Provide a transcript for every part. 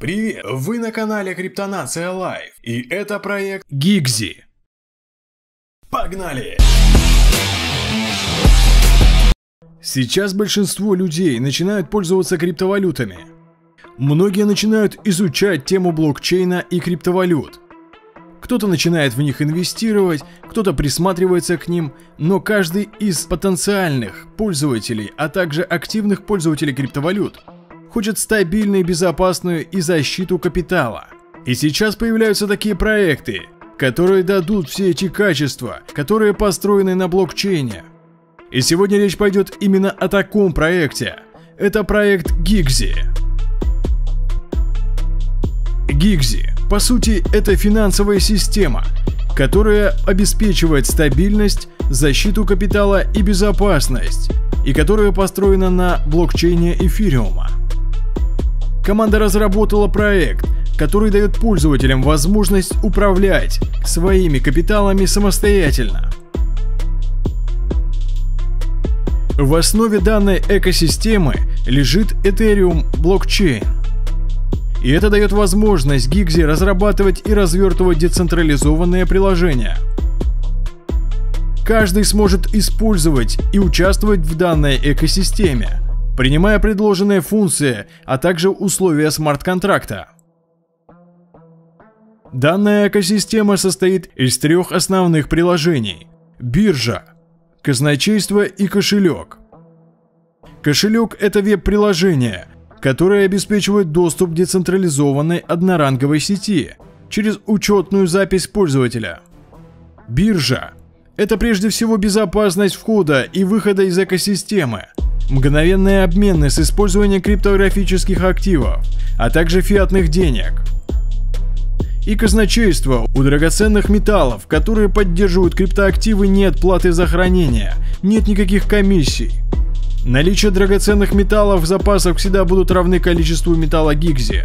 Привет! Вы на канале Криптонация Live, и это проект GIGZI. Погнали! Сейчас большинство людей начинают пользоваться криптовалютами. Многие начинают изучать тему блокчейна и криптовалют. Кто-то начинает в них инвестировать, кто-то присматривается к ним, но каждый из потенциальных пользователей, а также активных пользователей криптовалют, хочет стабильную, безопасную и защиту капитала. И сейчас появляются такие проекты, которые дадут все эти качества, которые построены на блокчейне. И сегодня речь пойдет именно о таком проекте. Это проект GIGZI. GIGZI, по сути, это финансовая система, которая обеспечивает стабильность, защиту капитала и безопасность, и которая построена на блокчейне эфириума. Команда разработала проект, который дает пользователям возможность управлять своими капиталами самостоятельно. В основе данной экосистемы лежит Ethereum блокчейн. И это дает возможность GIGZI разрабатывать и развертывать децентрализованные приложения. Каждый сможет использовать и участвовать в данной экосистеме, принимая предложенные функции, а также условия смарт-контракта. Данная экосистема состоит из трех основных приложений: биржа, казначейство и кошелек. Кошелек – это веб-приложение, которое обеспечивает доступ к децентрализованной одноранговой сети через учетную запись пользователя. Биржа – это прежде всего безопасность входа и выхода из экосистемы, мгновенные обмены с использованием криптографических активов, а также фиатных денег. И казначейство – у драгоценных металлов, которые поддерживают криптоактивы, нет платы за хранение, нет никаких комиссий. Наличие драгоценных металлов в запасах всегда будут равны количеству металла GIGZI.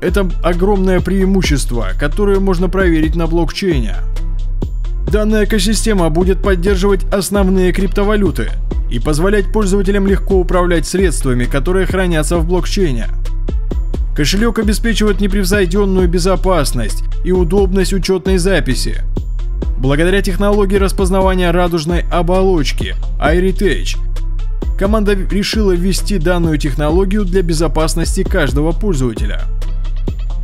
Это огромное преимущество, которое можно проверить на блокчейне. Данная экосистема будет поддерживать основные криптовалюты и позволять пользователям легко управлять средствами, которые хранятся в блокчейне. Кошелек обеспечивает непревзойденную безопасность и удобность учетной записи. Благодаря технологии распознавания радужной оболочки Iritech, команда решила ввести данную технологию для безопасности каждого пользователя.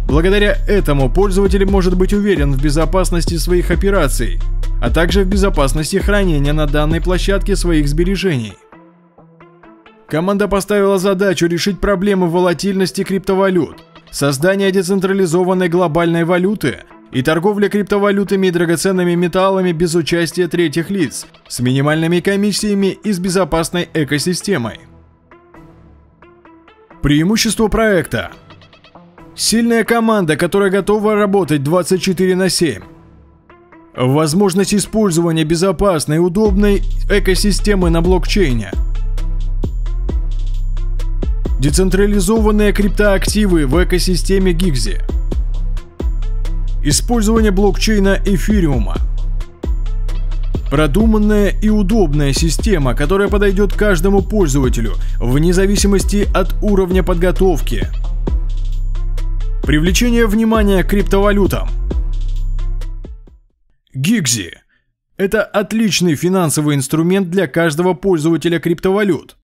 Благодаря этому пользователь может быть уверен в безопасности своих операций, а также в безопасности хранения на данной площадке своих сбережений. Команда поставила задачу решить проблемы волатильности криптовалют, создание децентрализованной глобальной валюты и торговля криптовалютами и драгоценными металлами без участия третьих лиц, с минимальными комиссиями и с безопасной экосистемой. Преимущество проекта. Сильная команда, которая готова работать 24/7. Возможность использования безопасной и удобной экосистемы на блокчейне. Децентрализованные криптоактивы в экосистеме GIGZI. Использование блокчейна эфириума. Продуманная и удобная система, которая подойдет каждому пользователю, вне зависимости от уровня подготовки. Привлечение внимания к криптовалютам. GIGZI – это отличный финансовый инструмент для каждого пользователя криптовалют.